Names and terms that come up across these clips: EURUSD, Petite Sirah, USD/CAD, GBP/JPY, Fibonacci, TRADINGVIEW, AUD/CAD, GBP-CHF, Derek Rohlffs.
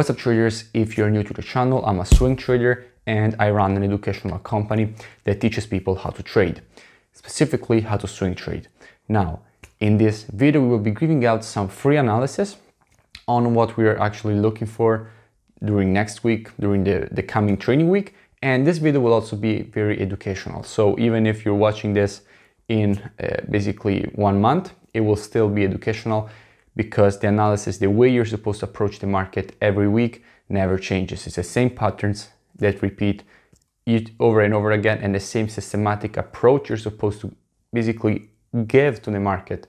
What's up traders, if you're new to the channel, I'm a swing trader and I run an educational company that teaches people how to trade, specifically how to swing trade. Now, in this video we will be giving out some free analysis on what we are actually looking for during next week, during the coming trading week, and this video will also be very educational. So even if you're watching this in basically 1 month, it will still be educational, because the analysis, the way you're supposed to approach the market every week never changes. It's the same patterns that repeat over and over again, and the same systematic approach you're supposed to basically give to the market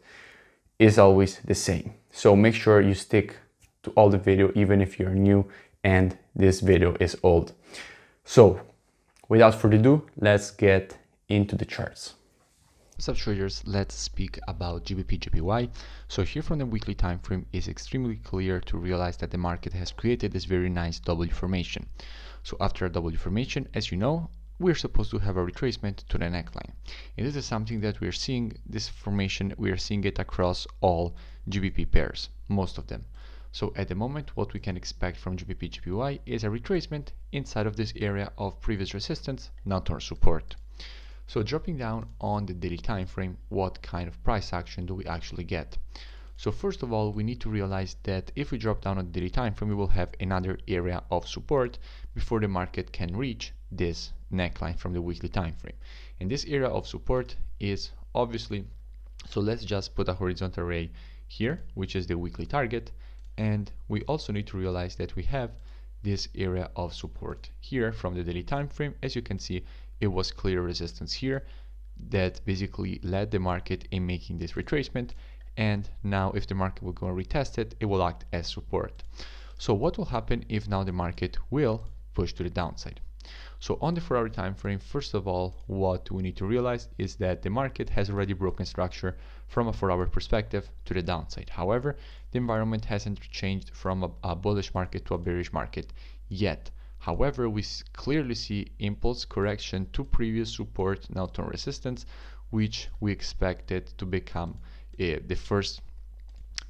is always the same. So make sure you stick to all the video, even if you're new and this video is old. So without further ado, let's get into the charts. What's up traders, let's speak about GBP/JPY. So here from the weekly time frame is extremely clear to realize that the market has created this very nice W formation. So after a W formation, as you know, we're supposed to have a retracement to the neckline. And this is something that we're seeing, this formation, we're seeing it across all GBP pairs, most of them. So at the moment, what we can expect from GBP/JPY is a retracement inside of this area of previous resistance, not our support. So dropping down on the daily time frame, what kind of price action do we actually get? So first of all, we need to realize that if we drop down on the daily time frame, we will have another area of support before the market can reach this neckline from the weekly time frame. And this area of support is obviously, so let's just put a horizontal array here, which is the weekly target, and we also need to realize that we have this area of support here from the daily time frame. As you can see, it was clear resistance here that basically led the market in making this retracement, and now if the market will go and retest it, it will act as support. So what will happen if now the market will push to the downside? So on the 4-hour time frame, first of all, what we need to realize is that the market has already broken structure from a 4-hour perspective to the downside. However, the environment hasn't changed from a bullish market to a bearish market yet. However, we clearly see impulse correction to previous support, now to resistance, which we expected to become the first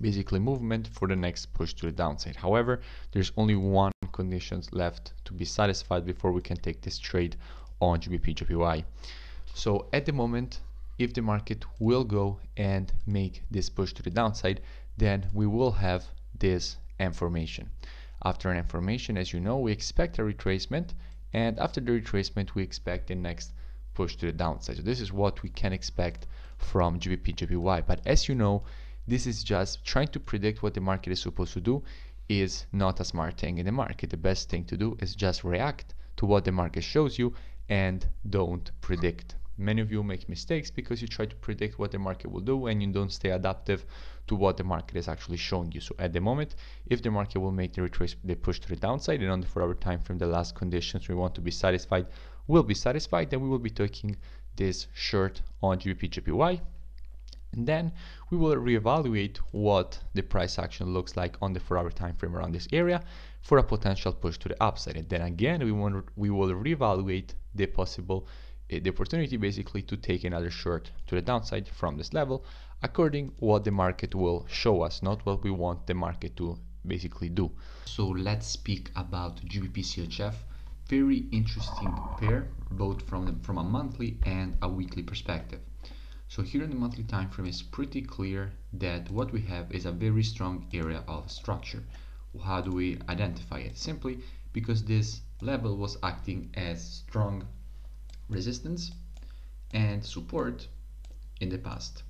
basically movement for the next push to the downside. However, there's only one condition left to be satisfied before we can take this trade on GBP/JPY. So at the moment, if the market will go and make this push to the downside, then we will have this M formation. After an M formation, as you know, we expect a retracement, and after the retracement, we expect the next push to the downside. So this is what we can expect from GBP/JPY. But as you know, this is just trying to predict what the market is supposed to do is not a smart thing in the market. The best thing to do is just react to what the market shows you and don't predict. Many of you make mistakes because you try to predict what the market will do and you don't stay adaptive to what the market is actually showing you. So at the moment, if the market will make the retrace, the push to the downside, and on the 4-hour time frame, the last conditions we want to be satisfied will be satisfied, then we will be taking this short on GBP/JPY. And then we will reevaluate what the price action looks like on the 4-hour time frame around this area for a potential push to the upside. And then again, we will reevaluate the possible the opportunity basically to take another short to the downside from this level according what the market will show us, not what we want the market to basically do. So let's speak about GBP/CHF. Very interesting pair, both from a monthly and a weekly perspective. So here in the monthly time frame is pretty clear that what we have is a very strong area of structure. How do we identify it? Simply because this level was acting as strong resistance and support in the past,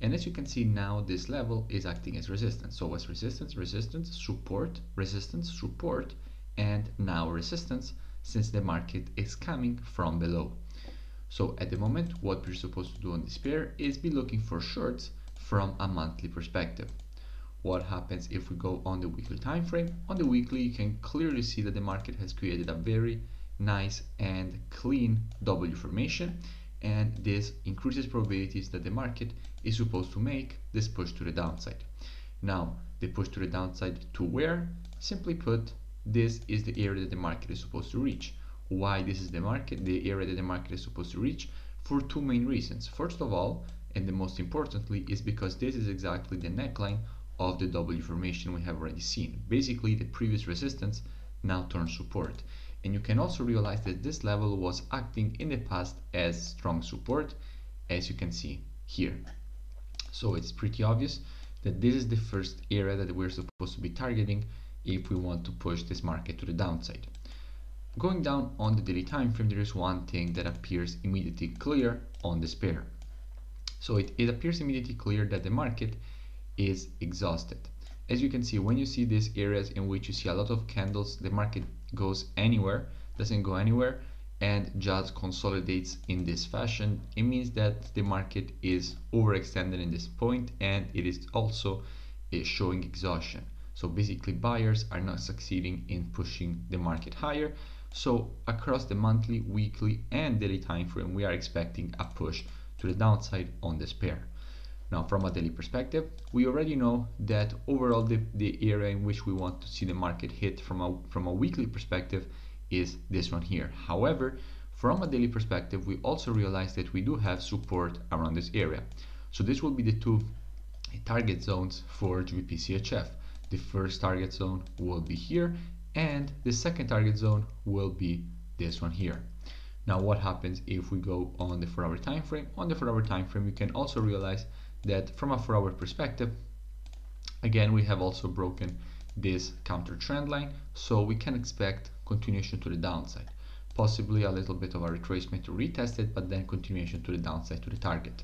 and as you can see now this level is acting as resistance. So as resistance, resistance, support, resistance, support, and now resistance, since the market is coming from below. So at the moment what we're supposed to do on this pair is be looking for shorts from a monthly perspective. What happens if we go on the weekly time frame? On the weekly you can clearly see that the market has created a very nice and clean W formation, and this increases probabilities that the market is supposed to make this push to the downside. Now the push to the downside to where? Simply put, this is the area that the market is supposed to reach. Why this is the area that the market is supposed to reach? For two main reasons. First of all, and the most importantly, is because this is exactly the neckline of the W formation we have already seen. Basically, the previous resistance now turns support. And you can also realize that this level was acting in the past as strong support, as you can see here. So it's pretty obvious that this is the first area that we're supposed to be targeting if we want to push this market to the downside. Going down on the daily time frame, there is one thing that appears immediately clear on this pair. So it appears immediately clear that the market is exhausted. As you can see, when you see these areas in which you see a lot of candles, the market doesn't go anywhere and just consolidates in this fashion. It means that the market is overextended in this point, and it is also showing exhaustion. So basically, buyers are not succeeding in pushing the market higher. So across the monthly, weekly, and daily time frame, we are expecting a push to the downside on this pair. Now, from a daily perspective, we already know that overall the area in which we want to see the market hit from a weekly perspective is this one here. However, from a daily perspective, we also realize that we do have support around this area. So this will be the two target zones for GBP-CHF. The first target zone will be here, and the second target zone will be this one here. Now, what happens if we go on the 4-hour time frame? On the 4-hour time frame, you can also realize that from a 4-hour perspective, again, we have also broken this counter trend line, so we can expect continuation to the downside, possibly a little bit of a retracement to retest it, but then continuation to the downside to the target.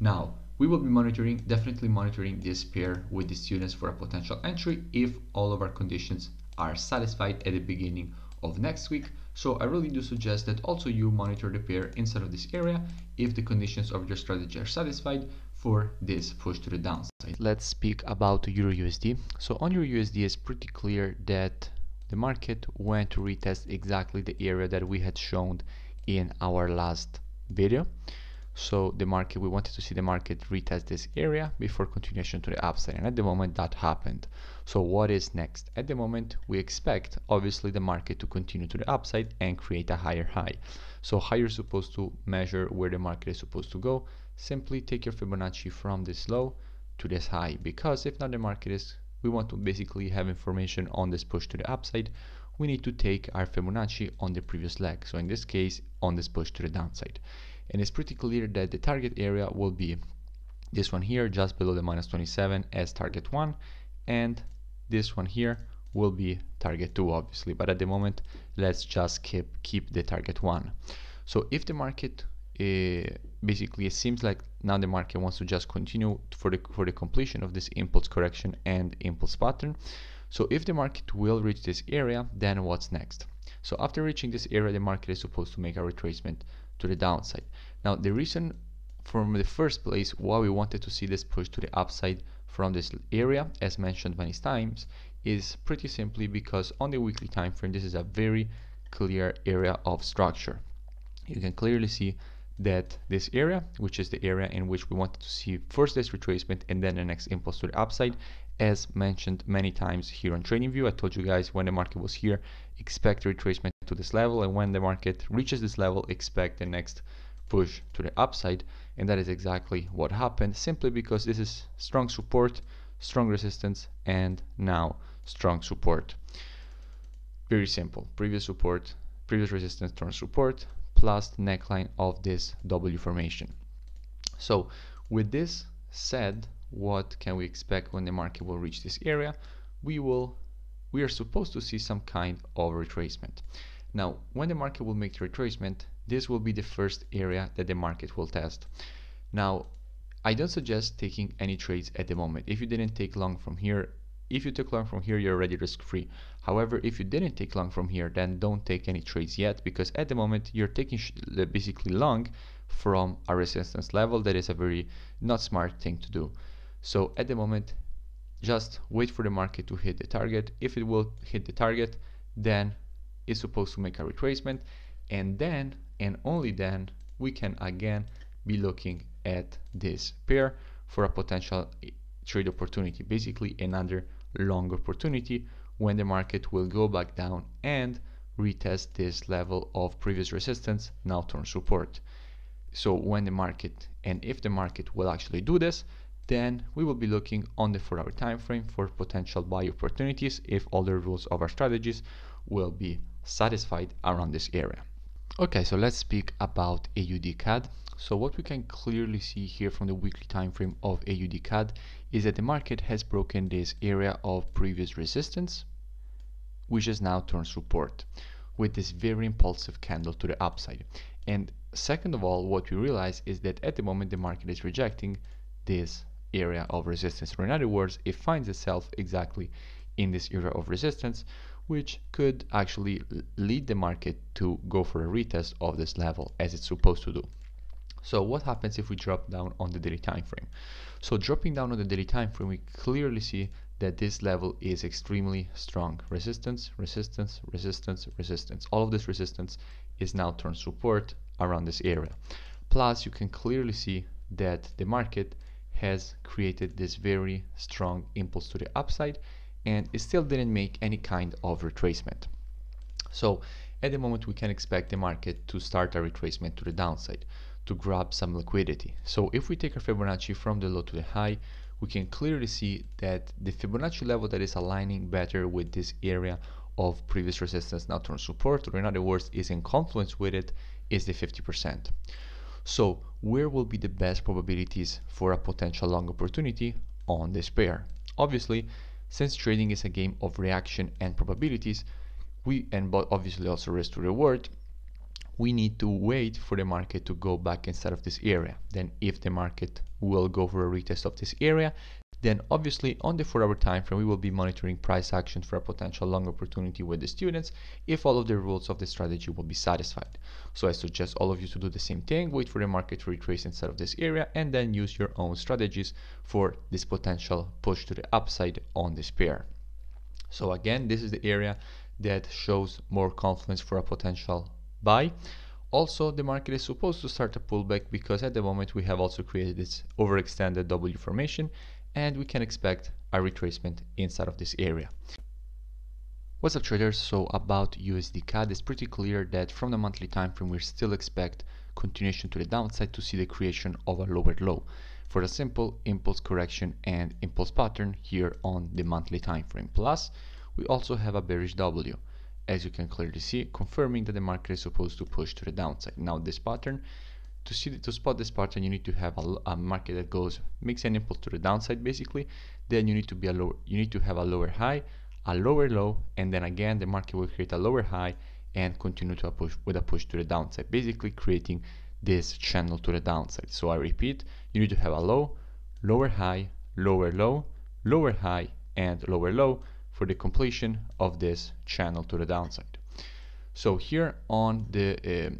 Now, we will be definitely monitoring this pair with the students for a potential entry if all of our conditions are satisfied at the beginning of next week. So I really do suggest that also you monitor the pair inside of this area if the conditions of your strategy are satisfied for this push to the downside. Let's speak about EURUSD. So on EURUSD, it's pretty clear that the market went to retest exactly the area that we had shown in our last video. So the market, we wanted to see the market retest this area before continuation to the upside, and at the moment that happened. So what is next? At the moment, we expect obviously the market to continue to the upside and create a higher high. So how you're supposed to measure where the market is supposed to go? Simply take your Fibonacci from this low to this high, because if not, the market is, we want to basically have information on this push to the upside. We need to take our Fibonacci on the previous leg, so in this case on this push to the downside. And it's pretty clear that the target area will be this one here, just below the -27 as target 1, and this one here will be target 2, obviously, but at the moment let's just keep the target 1. So if the market, basically it seems like now the market wants to just continue for the completion of this impulse correction and impulse pattern. So if the market will reach this area, then what's next? So after reaching this area, the market is supposed to make a retracement to the downside. Now, the reason from the first place why we wanted to see this push to the upside from this area, as mentioned many times, is pretty simply because on the weekly time frame, this is a very clear area of structure. You can clearly see that this area, which is the area in which we wanted to see first this retracement and then the next impulse to the upside, as mentioned many times here on TradingView. I told you guys, when the market was here, expect retracement to this level, and when the market reaches this level, expect the next push to the upside, and that is exactly what happened, simply because this is strong support, strong resistance, and now strong support. Very simple. Previous support, previous resistance turns support, plus the neckline of this W formation. So with this said, what can we expect when the market will reach this area? We are supposed to see some kind of retracement. Now, when the market will make the retracement, this will be the first area that the market will test. Now, I don't suggest taking any trades at the moment. If you didn't take long from here, if you took long from here, you're already risk-free. However, if you didn't take long from here, then don't take any trades yet, because at the moment you're taking basically long from a resistance level. That is a very not smart thing to do. So at the moment, just wait for the market to hit the target. If it will hit the target, then it's supposed to make a retracement, and then and only then we can again be looking at this pair for a potential trade opportunity, basically another long opportunity when the market will go back down and retest this level of previous resistance, now turn support. So when the market, and if the market will actually do this, then we will be looking on the 4-hour time frame for potential buy opportunities if all the rules of our strategies will be satisfied around this area. Okay, so let's speak about AUD/CAD. So what we can clearly see here from the weekly time frame of AUD/CAD is that the market has broken this area of previous resistance, which is now turned support with this very impulsive candle to the upside. And second of all, what we realize is that at the moment the market is rejecting this area of resistance, or in other words, it finds itself exactly in this area of resistance, which could actually lead the market to go for a retest of this level as it's supposed to do. So what happens if we drop down on the daily time frame? So dropping down on the daily time frame, we clearly see that this level is extremely strong. Resistance, resistance, resistance, resistance. All of this resistance is now turned support around this area. Plus, you can clearly see that the market has created this very strong impulse to the upside, and it still didn't make any kind of retracement. So at the moment we can expect the market to start a retracement to the downside to grab some liquidity. So if we take our Fibonacci from the low to the high, we can clearly see that the Fibonacci level that is aligning better with this area of previous resistance now turn support, or in other words is in confluence with it, is the 50%. So where will be the best probabilities for a potential long opportunity on this pair? Obviously, since trading is a game of reaction and probabilities, but obviously also risk to reward, we need to wait for the market to go back inside of this area. Then if the market will go for a retest of this area, then obviously on the 4-hour time frame we will be monitoring price action for a potential long opportunity with the students if all of the rules of the strategy will be satisfied. So I suggest all of you to do the same thing, wait for the market to retrace inside of this area and then use your own strategies for this potential push to the upside on this pair. So again, this is the area that shows more confidence for a potential buy. Also, the market is supposed to start a pullback because at the moment we have also created this overextended W formation, and we can expect a retracement inside of this area. What's up, traders? So about USD/CAD, it's pretty clear that from the monthly time frame we still expect continuation to the downside to see the creation of a lower low for a simple impulse correction and impulse pattern here on the monthly time frame. Plus, we also have a bearish W, as you can clearly see, confirming that the market is supposed to push to the downside. Now this pattern, to spot this pattern, you need to have a market that makes an impulse to the downside basically, then you need to have a lower high, a lower low, and then again the market will create a lower high and continue to push to the downside, basically creating this channel to the downside. So I repeat, you need to have a low, lower high, lower low, lower high, and lower low for the completion of this channel to the downside. So here on the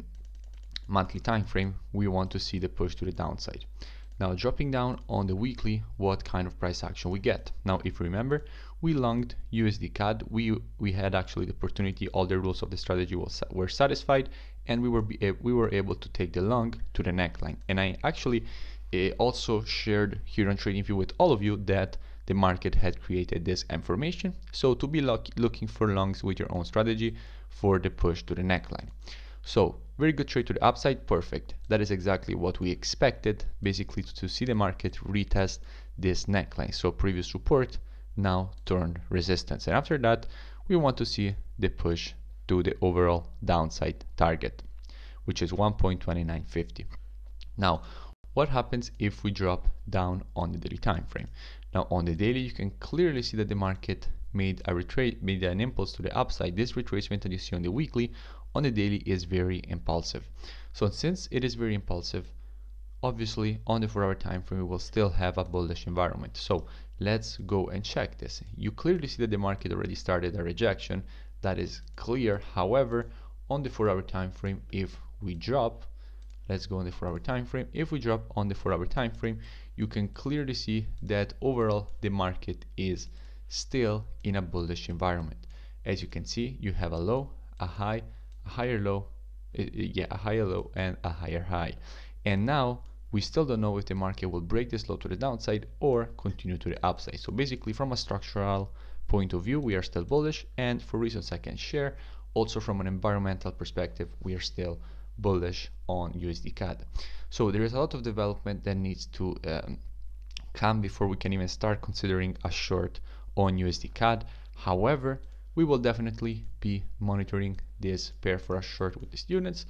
monthly time frame we want to see the push to the downside. Now dropping down on the weekly, what kind of price action we get? Now if you remember, we longed USD/CAD, we had actually the opportunity, all the rules of the strategy were satisfied, and we were able to take the long to the neckline. And I actually also shared here on TradingView with all of you that the market had created this M formation, so to be looking for longs with your own strategy for the push to the neckline. So very good trade to the upside, perfect. That is exactly what we expected, basically to see the market retest this neckline. So previous support now turned resistance, and after that we want to see the push to the overall downside target, which is 1.2950. Now what happens if we drop down on the daily time frame? Now on the daily you can clearly see that the market made an impulse to the upside. This retracement that you see on the weekly, on the daily is very impulsive. So since it is very impulsive, obviously on the 4-hour time frame we will still have a bullish environment. So let's go and check this. You clearly see that the market already started a rejection, that is clear. However, on the 4-hour time frame, if we drop, let's go on the 4-hour time frame. If we drop on the 4-hour time frame, you can clearly see that overall the market is still in a bullish environment. As you can see, you have a low, a high, a higher low, a higher low and a higher high. And now we still don't know if the market will break this low to the downside or continue to the upside. So basically from a structural point of view we are still bullish, and for reasons I can share, also from an environmental perspective we are still bullish on USD/CAD. So there is a lot of development that needs to come before we can even start considering a short on USD/CAD. However, we will definitely be monitoring this pair for a short with the students,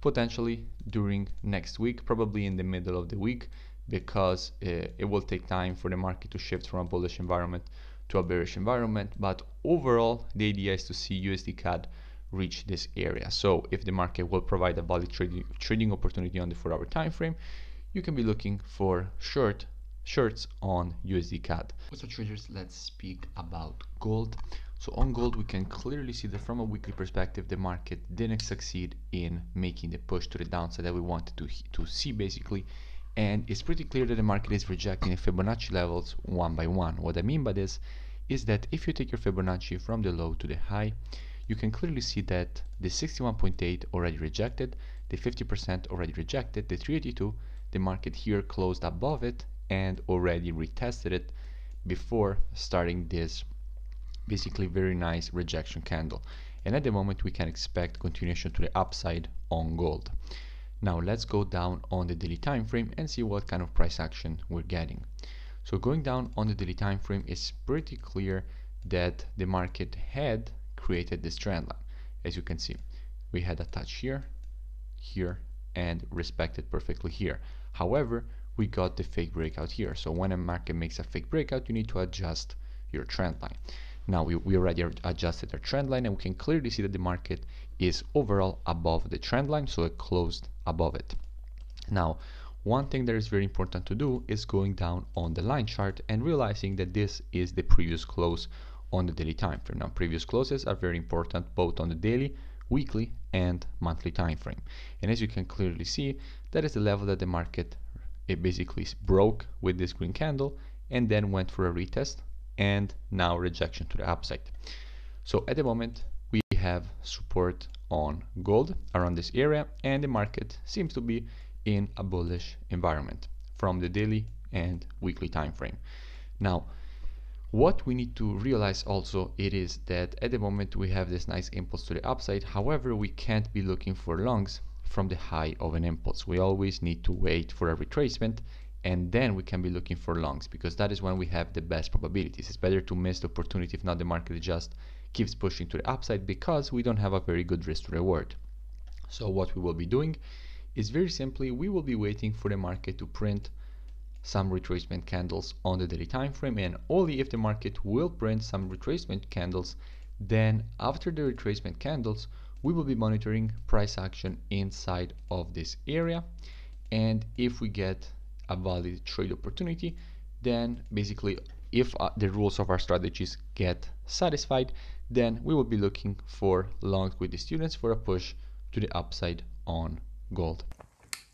potentially during next week, probably in the middle of the week, because it will take time for the market to shift from a bullish environment to a bearish environment. But overall, the idea is to see USD/CAD reach this area. So if the market will provide a valid trading opportunity on the 4-hour time frame, you can be looking for shorts on USD/CAD. So traders, let's speak about gold. So on gold, we can clearly see that from a weekly perspective, the market didn't succeed in making the push to the downside that we wanted to see, basically. And it's pretty clear that the market is rejecting the Fibonacci levels one by one. What I mean by this is that if you take your Fibonacci from the low to the high, you can clearly see that the 61.8 already rejected, the 50% already rejected, the 382, the market here closed above it and already retested it before starting this basically very nice rejection candle. And at the moment, we can expect continuation to the upside on gold. Now let's go down on the daily time frame and see what kind of price action we're getting. So going down on the daily time frame, it's pretty clear that the market had created this trend line. As you can see, we had a touch here, here, and respected perfectly here. However, we got the fake breakout here. So when a market makes a fake breakout, you need to adjust your trend line. Now we already adjusted our trend line, and we can clearly see that the market is overall above the trend line, so it closed above it. Now, one thing that is very important to do is going down on the line chart and realizing that this is the previous close on the daily time frame. Now, previous closes are very important both on the daily, weekly, and monthly time frame. And as you can clearly see, that is the level that the market basically broke with this green candle and then went for a retest, and now rejection to the upside. So at the moment, we have support on gold around this area, and the market seems to be in a bullish environment from the daily and weekly time frame. Now, what we need to realize also, it is that at the moment we have this nice impulse to the upside. However, we can't be looking for longs from the high of an impulse. We always need to wait for a retracement, and then we can be looking for longs, because that is when we have the best probabilities. It's better to miss the opportunity if not the market just keeps pushing to the upside, because we don't have a very good risk to reward. So what we will be doing is very simply, we will be waiting for the market to print some retracement candles on the daily time frame, and only if the market will print some retracement candles, then after the retracement candles, we will be monitoring price action inside of this area. And if we get a valid trade opportunity, then basically if the rules of our strategies get satisfied, then we will be looking for longs with the students for a push to the upside on gold.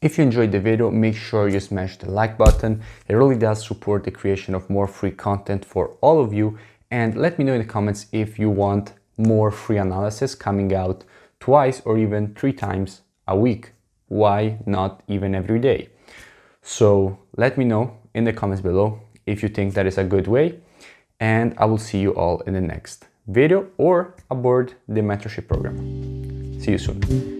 If you enjoyed the video, make sure you smash the like button. It really does support the creation of more free content for all of you, and let me know in the comments if you want more free analysis coming out twice or even 3 times a week. Why not even every day? So let me know in the comments below if you think that is a good way, and I will see you all in the next video or aboard the mentorship program. See you soon.